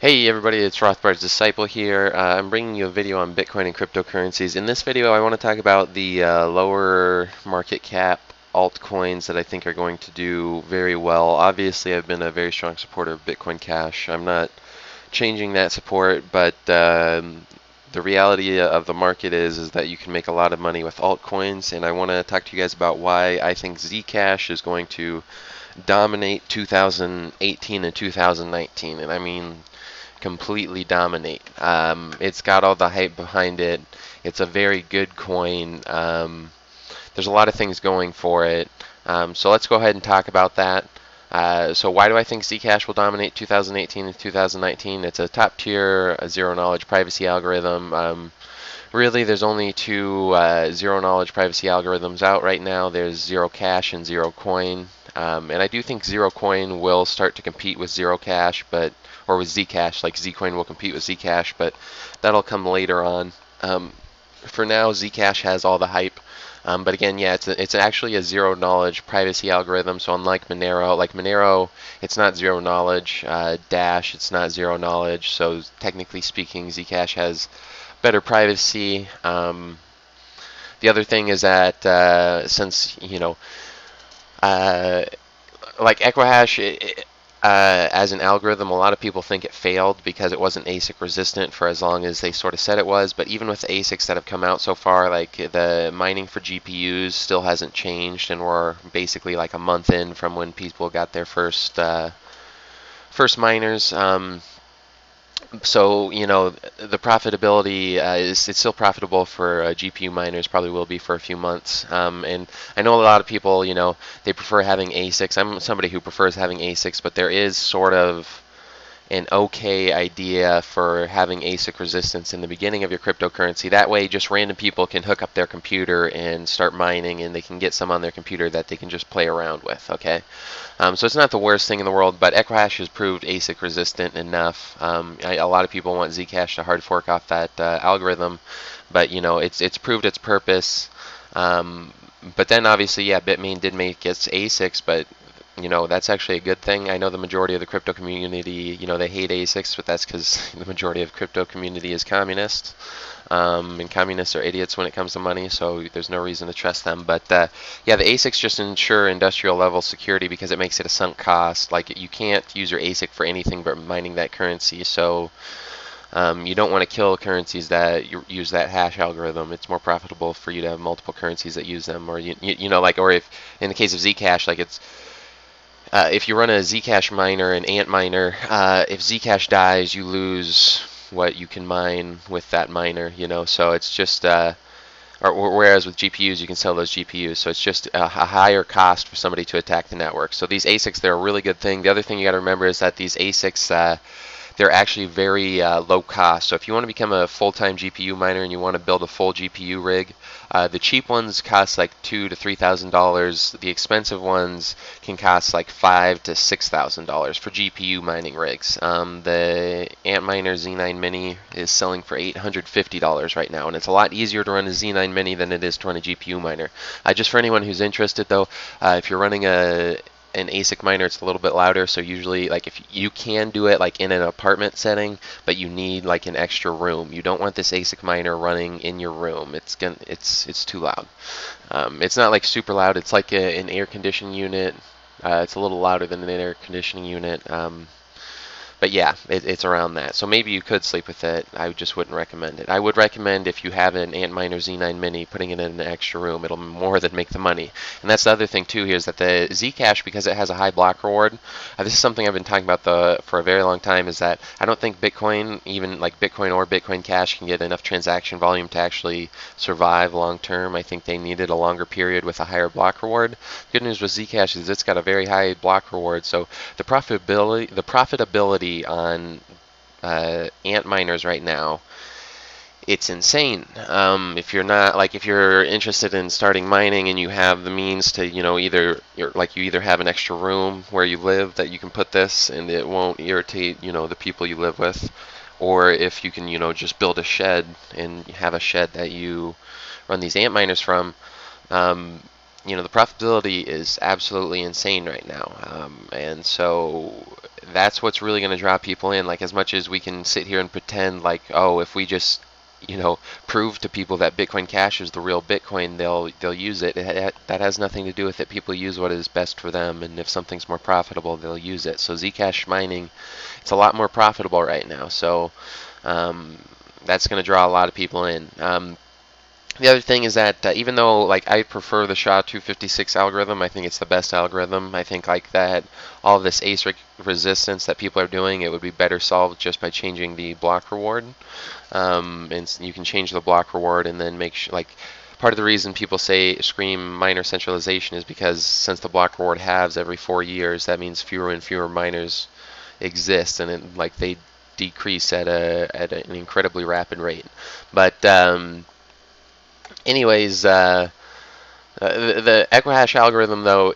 Hey everybody, it's Rothbard's Disciple here. I'm bringing you a video on Bitcoin and cryptocurrencies. In this video I want to talk about the lower market cap altcoins that I think are going to do very well. Obviously I've been a very strong supporter of Bitcoin Cash. I'm not changing that support, but the reality of the market is that you can make a lot of money with altcoins, and I want to talk to you guys about why I think Zcash is going to dominate 2018 and 2019, and I mean completely dominate. It's got all the hype behind it. It's a very good coin. There's a lot of things going for it. So let's go ahead and talk about that. So why do I think Zcash will dominate 2018 and 2019? It's a top tier zero knowledge privacy algorithm. Really, there's only two zero knowledge privacy algorithms out right now. There's Zerocash and Zerocoin. And I do think Zerocoin will start to compete with Zerocash, or with Zcash, like Zecoin will compete with Zcash, but that'll come later on. For now, Zcash has all the hype. But again, yeah, it's actually a zero-knowledge privacy algorithm, so unlike Monero, it's not zero-knowledge. Dash, it's not zero-knowledge, so technically speaking, Zcash has better privacy. The other thing is that since, like Equihash, as an algorithm, a lot of people think it failed because it wasn't ASIC resistant for as long as they sort of said it was. But even with ASICs that have come out so far, like the mining for GPUs still hasn't changed, and we're basically like a month in from when people got their first miners. So the profitability it's still profitable for GPU miners, probably will be for a few months. And I know a lot of people, they prefer having ASICs. I'm somebody who prefers having ASICs, but there is sort of an okay idea for having ASIC resistance in the beginning of your cryptocurrency. That way just random people can hook up their computer and start mining, and they can get some on their computer that they can just play around with, okay? So it's not the worst thing in the world, but Equihash has proved ASIC resistant enough. A lot of people want Zcash to hard fork off that algorithm, but it's proved its purpose. But then obviously, yeah, Bitmain did make its ASICs, but that's actually a good thing. I know the majority of the crypto community, they hate ASICs, but that's because the majority of crypto community is communist. And communists are idiots when it comes to money, so there's no reason to trust them. But yeah, the ASICs just ensure industrial level security because it makes it a sunk cost. Like, you can't use your ASIC for anything but mining that currency. So you don't want to kill currencies that use that hash algorithm. It's more profitable for you to have multiple currencies that use them. Or or if in the case of Zcash, if you run a Zcash miner, an Antminer, if Zcash dies, you lose what you can mine with that miner, so it's just, whereas with GPUs, you can sell those GPUs, so it's just a higher cost for somebody to attack the network. So these ASICs, they're a really good thing. The other thing you got to remember is that these ASICs, they're actually very low cost. So if you want to become a full-time GPU miner and you want to build a full GPU rig, the cheap ones cost like $2,000 to $3,000. The expensive ones can cost like $5,000 to $6,000 for GPU mining rigs. The Antminer Z9 mini is selling for $850 right now, and it's a lot easier to run a Z9 mini than it is to run a GPU miner. Just for anyone who's interested, though, if you're running an ASIC miner, it's a little bit louder, so usually, if you can do it in an apartment setting, but you need an extra room. You don't want this ASIC miner running in your room. It's too loud. It's not super loud. It's like an air conditioning unit. It's a little louder than an air conditioning unit. But yeah, it's around that. So maybe you could sleep with it. I just wouldn't recommend it. I would recommend, if you have an Antminer Z9 mini, putting it in an extra room. It'll more than make the money. And that's the other thing too here, is that the Zcash, because it has a high block reward, this is something I've been talking about for a very long time, is that I don't think Bitcoin, even Bitcoin or Bitcoin Cash, can get enough transaction volume to actually survive long term. I think they needed a longer period with a higher block reward. Good news with Zcash is it's got a very high block reward, so the profitability on Antminers right now, it's insane. If you're not if you're interested in starting mining and you have the means to, you either have an extra room where you live that you can put this and it won't irritate the people you live with, or if you can just build a shed and have a shed that you run these Antminers from. The profitability is absolutely insane right now, and so that's what's really going to draw people in. Like, as much as we can sit here and pretend like, oh, if we just, you know, prove to people that Bitcoin Cash is the real Bitcoin, they'll use it. That has nothing to do with it. People use what is best for them, and if something's more profitable, they'll use it. So Zcash mining, it's a lot more profitable right now. So that's going to draw a lot of people in. The other thing is that even though, like, I prefer the SHA-256 algorithm, I think it's the best algorithm. I think, like, that all this ASIC resistance that people are doing, it would be better solved just by changing the block reward. And you can change the block reward and then make sure, like, part of the reason people scream miner centralization is because since the block reward halves every 4 years, that means fewer and fewer miners exist, and it, like, they decrease at an incredibly rapid rate. But anyways, the Equihash algorithm, though,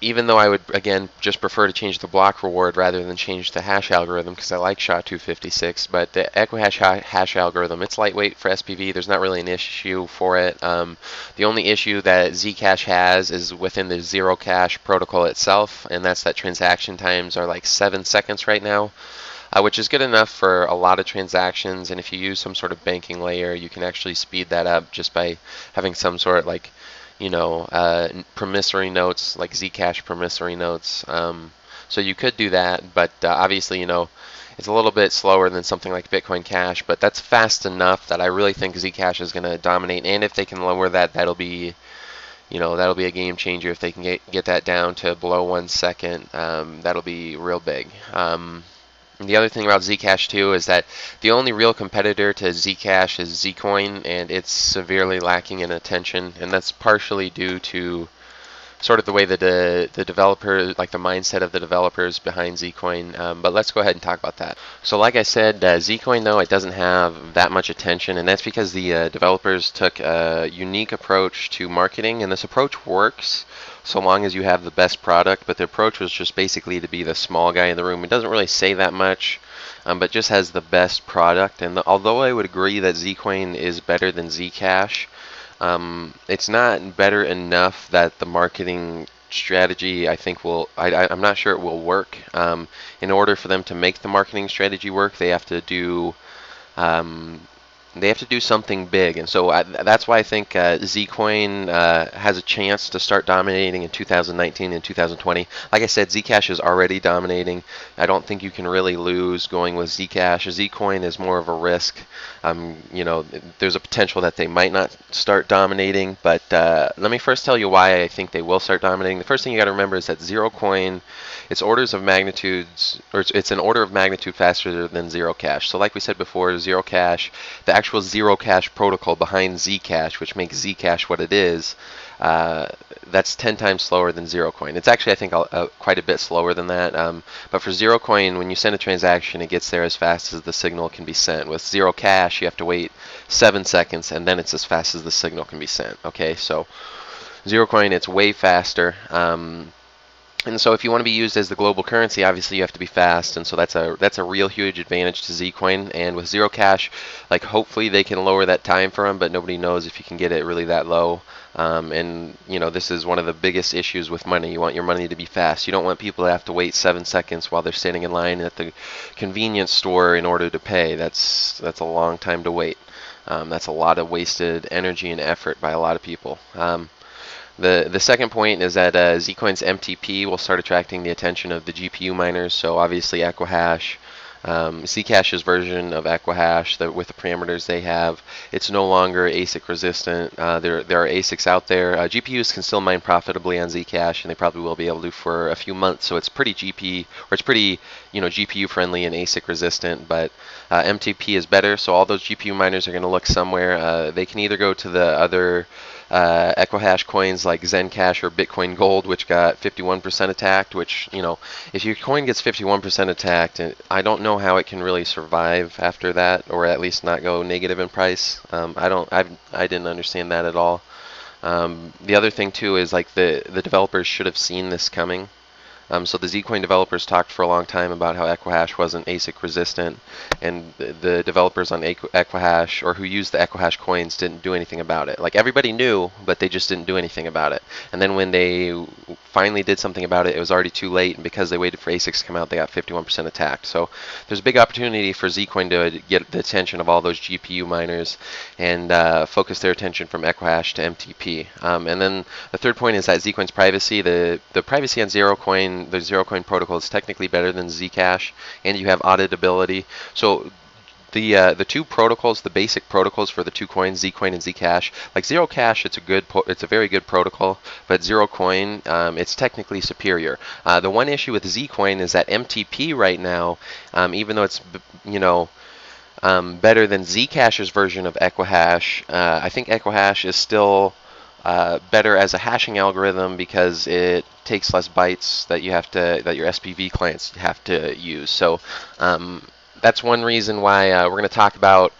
even though I would, again, just prefer to change the block reward rather than change the hash algorithm because I like SHA-256, but the Equihash hash algorithm, it's lightweight for SPV. There's not really an issue for it. The only issue that Zcash has is within the Zerocash protocol itself, and that's that transaction times are like 7 seconds right now. Which is good enough for a lot of transactions, and if you use some sort of banking layer, you can actually speed that up just by having some sort of, like, you know, promissory notes, like Zcash promissory notes. So you could do that, but obviously, you know, it's a little bit slower than something like Bitcoin Cash, but that's fast enough that I really think Zcash is going to dominate, and if they can lower that, that'll be, you know, that'll be a game changer. If they can get that down to below 1 second, that'll be real big. And the other thing about Zcash too is that the only real competitor to Zcash is Zecoin, and it's severely lacking in attention, and that's partially due to sort of the way that the developer, like the mindset of the developers behind Zecoin. But let's go ahead and talk about that. So like I said, Zecoin, though, it doesn't have that much attention, and that's because the developers took a unique approach to marketing, and this approach works so long as you have the best product, but the approach was just basically to be the small guy in the room. It doesn't really say that much, but just has the best product. And although I would agree that Zecoin is better than Zcash, it's not better enough that the marketing strategy, I think, will, I'm not sure it will work. In order for them to make the marketing strategy work, they have to do something big, and so that's why I think Zcoin has a chance to start dominating in 2019 and 2020. Like I said, Zcash is already dominating. I don't think you can really lose going with Zcash. Zcoin is more of a risk. You know, there's a potential that they might not start dominating, but let me first tell you why I think they will start dominating. The first thing you got to remember is that Zerocoin, it's an order of magnitude faster than Zerocash. So, like we said before, Zerocash, the actual Zerocash protocol behind Zcash, which makes Zcash what it is, that's 10 times slower than Zerocoin. It's actually, I think, quite a bit slower than that. But for Zerocoin, when you send a transaction, it gets there as fast as the signal can be sent. With Zerocash, you have to wait 7 seconds, and then it's as fast as the signal can be sent. Okay, so Zerocoin, it's way faster. And so if you want to be used as the global currency, obviously you have to be fast, and so that's a real huge advantage to Zcoin. And with Zerocash, like, hopefully they can lower that time for them, but nobody knows if you can get it really that low. And, you know, this is one of the biggest issues with money. You want your money to be fast. You don't want people to have to wait 7 seconds while they're standing in line at the convenience store in order to pay. That's a long time to wait. That's a lot of wasted energy and effort by a lot of people. The second point is that Zcoin's MTP will start attracting the attention of the GPU miners, so obviously Equihash, Zcash's version of Equihash, with the parameters they have, it's no longer ASIC resistant. There are ASICs out there. GPUs can still mine profitably on Zcash, and they probably will be able to for a few months. So it's pretty GPU friendly and ASIC resistant. But MTP is better, so all those GPU miners are going to look somewhere. They can either go to the other Equihash coins like ZenCash or Bitcoin Gold, which got 51% attacked, which, you know, if your coin gets 51% attacked, I don't know how it can really survive after that, or at least not go negative in price. I didn't understand that at all. The other thing too is, like, the developers should have seen this coming. So the Zcoin developers talked for a long time about how Equihash wasn't ASIC resistant, and the developers on Equihash, or who used the Equihash coins, didn't do anything about it. Like, everybody knew, but they just didn't do anything about it. And then when they finally did something about it, it was already too late, and because they waited for ASICs to come out, they got 51% attacked. So there's a big opportunity for Zcoin to get the attention of all those GPU miners and focus their attention from Equihash to MTP. And then the third point is that Zcoin's privacy, the privacy on Zerocoin, the Zerocoin protocol is technically better than Zcash, and you have auditability. So the two protocols, the basic protocols for the two coins, Zcoin and Zcash, like Zerocash, it's a very good protocol, but Zerocoin, it's technically superior. The one issue with Zcoin is that MTP right now, even though it's better than Zcash's version of Equihash, I think Equihash is still better as a hashing algorithm because it takes less bytes that you have to, that your SPV clients have to use. So that's one reason why we're going to talk about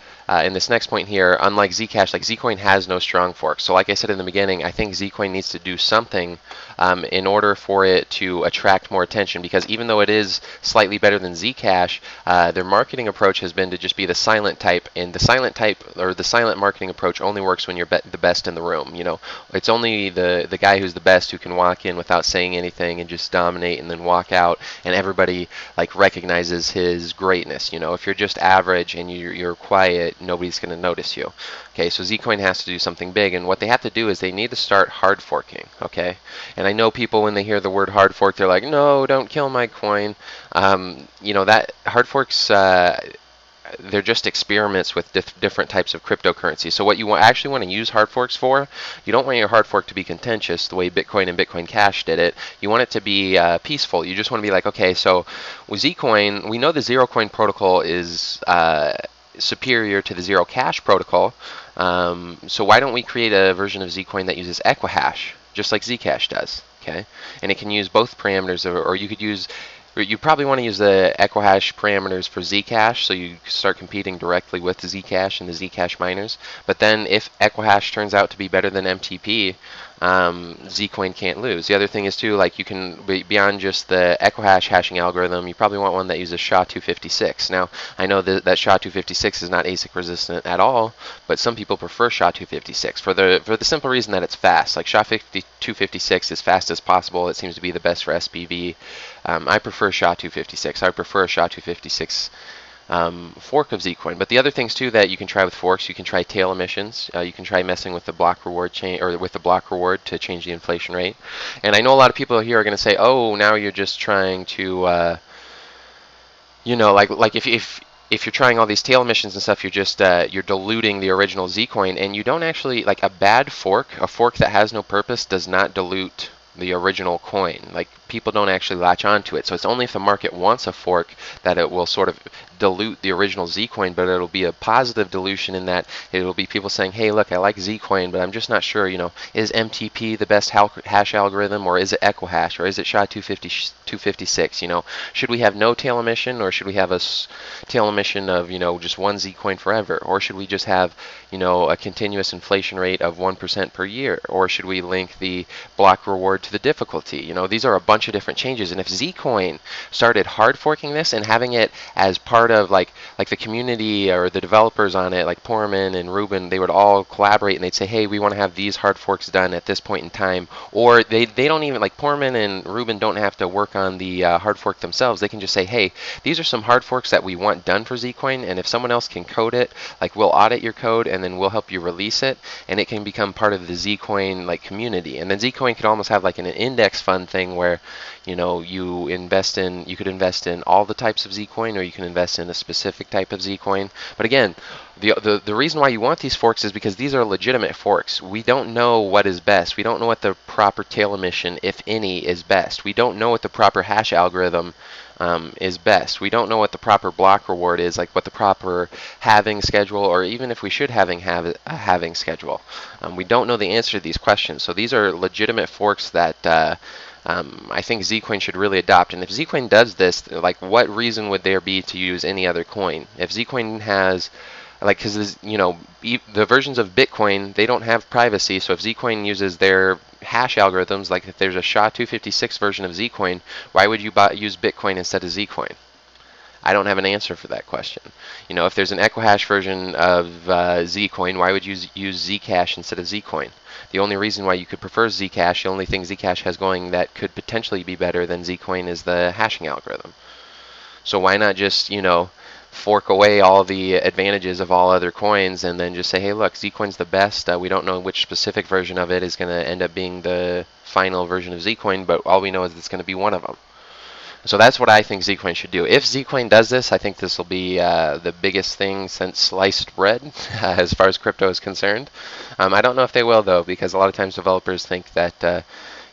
in this next point here. Unlike Zcash, like Zcoin has no strong fork. So like I said in the beginning, I think Zcoin needs to do something in order for it to attract more attention, because even though it is slightly better than Zcash, their marketing approach has been to just be the silent type, and the silent type, or the silent marketing approach, only works when you're the best in the room. You know, it's only the guy who's the best who can walk in without saying anything and just dominate and then walk out, and everybody like recognizes his greatness. You know, if you're just average and you're quiet, nobody's going to notice you. Okay, so Zcoin has to do something big, and what they have to do is they need to start hard forking. Okay, and I know people, when they hear the word hard fork, they're like, no, don't kill my coin. You know, that hard forks, they're just experiments with different types of cryptocurrency. So what you actually want to use hard forks for, you don't want your hard fork to be contentious the way Bitcoin and Bitcoin Cash did it. You want it to be peaceful. You just want to be like, okay, so with Zcoin, we know the Zerocoin protocol is superior to the Zerocash protocol, so why don't we create a version of Zcoin that uses Equihash, just like Zcash does, okay? And it can use both parameters, or you could use, you probably want to use the Equihash parameters for Zcash, so you start competing directly with Zcash and the Zcash miners. But then if Equihash turns out to be better than MTP, Zcoin can't lose. The other thing is too, like, you can, beyond just the Equihash hashing algorithm, you probably want one that uses SHA-256. Now, I know that SHA-256 is not ASIC resistant at all, but some people prefer SHA-256 for the simple reason that it's fast. Like, SHA-256 is fast as possible. It seems to be the best for SPV. I prefer SHA-256. I prefer a SHA-256 fork of Zcoin. But the other things too that you can try with forks, you can try tail emissions, you can try messing with the block reward chain, or with the block reward to change the inflation rate. And I know a lot of people here are going to say, oh, now you're just trying to, you know, like if you're trying all these tail emissions and stuff, you're just you're diluting the original Zcoin, and you don't actually, like, a bad fork, a fork that has no purpose, does not dilute the original coin. Like, people don't actually latch onto it. So it's only if the market wants a fork that it will sort of dilute the original Zcoin, but it'll be a positive dilution in that it'll be people saying, hey, look, I like Zcoin, but I'm just not sure, you know, is MTP the best hash algorithm, or is it Equihash, or is it SHA-256, you know? Should we have no tail emission, or should we have a tail emission of, you know, just one Zcoin forever, or should we just have, you know, a continuous inflation rate of 1% per year, or should we link the block reward to the difficulty? You know, these are a bunch of different changes, and if Zcoin started hard forking this and having it as part of like the community, or the developers on it, like Porman and Ruben, they would all collaborate and they'd say, hey, we want to have these hard forks done at this point in time, or they don't even, like, Porman and Ruben don't have to work on the hard fork themselves. They can just say, hey, these are some hard forks that we want done for Zcoin, and if someone else can code it, like, we'll audit your code and then we'll help you release it, and it can become part of the Zcoin like community. And then Zcoin could almost have like an index fund thing where, you know, you could invest in all the types of Zcoin, or you can invest in a specific type of Zcoin. But again, the reason why you want these forks is because these are legitimate forks. We don't know what is best. We don't know what the proper tail emission, if any, is best. We don't know what the proper hash algorithm is best. We don't know what the proper block reward is, like what the proper halving schedule, or even if we should have a halving schedule. We don't know the answer to these questions. So these are legitimate forks that I think Zcoin should really adopt. And if Zcoin does this, like, what reason would there be to use any other coin? If Zcoin has like, because, you know, the versions of Bitcoin, they don't have privacy. So if Zcoin uses their hash algorithms, like if there's a SHA-256 version of Zcoin, why would you use Bitcoin instead of Zcoin? I don't have an answer for that question. You know, if there's an Equihash version of Zcoin, why would you use Zcash instead of Zcoin? The only reason why you could prefer Zcash, the only thing Zcash has going that could potentially be better than Zcoin is the hashing algorithm. So why not just, you know, fork away all the advantages of all other coins and then just say, hey, look, Zcoin's the best. We don't know which specific version of it is going to end up being the final version of Zcoin, but all we know is it's going to be one of them. So that's what I think Zcoin should do. If Zcoin does this, I think this will be the biggest thing since sliced bread as far as crypto is concerned. I don't know if they will, though, because a lot of times developers think that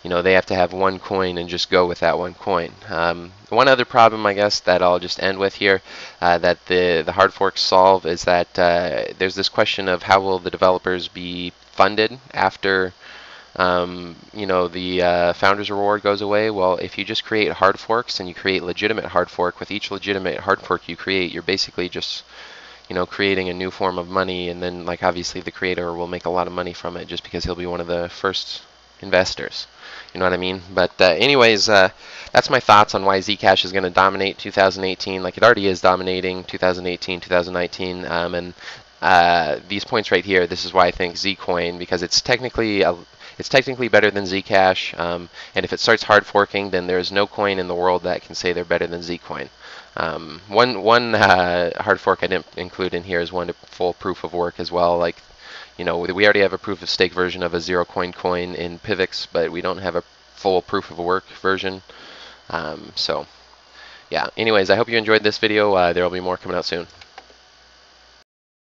you know, they have to have one coin and just go with that one coin. One other problem, I guess, that I'll just end with here that the hard forks solve is that there's this question of how will the developers be funded after you know, the founder's reward goes away. Well, if you just create hard forks and you create legitimate hard fork, with each legitimate hard fork you create, you're basically just, you know, creating a new form of money, and then, like, obviously the creator will make a lot of money from it just because he'll be one of the first investors. You know what I mean? But anyways, that's my thoughts on why Zcash is going to dominate 2018, like it already is dominating 2018, 2019, and these points right here, this is why I think Zcoin, because it's technically a it's technically better than Zcash, and if it starts hard forking, then there's no coin in the world that can say they're better than Zcoin. One hard fork I didn't include in here is one to full proof of work as well. Like, you know, we already have a proof of stake version of a Zerocoin coin in PIVX, but we don't have a full proof of work version. So, yeah. Anyways, I hope you enjoyed this video. There will be more coming out soon.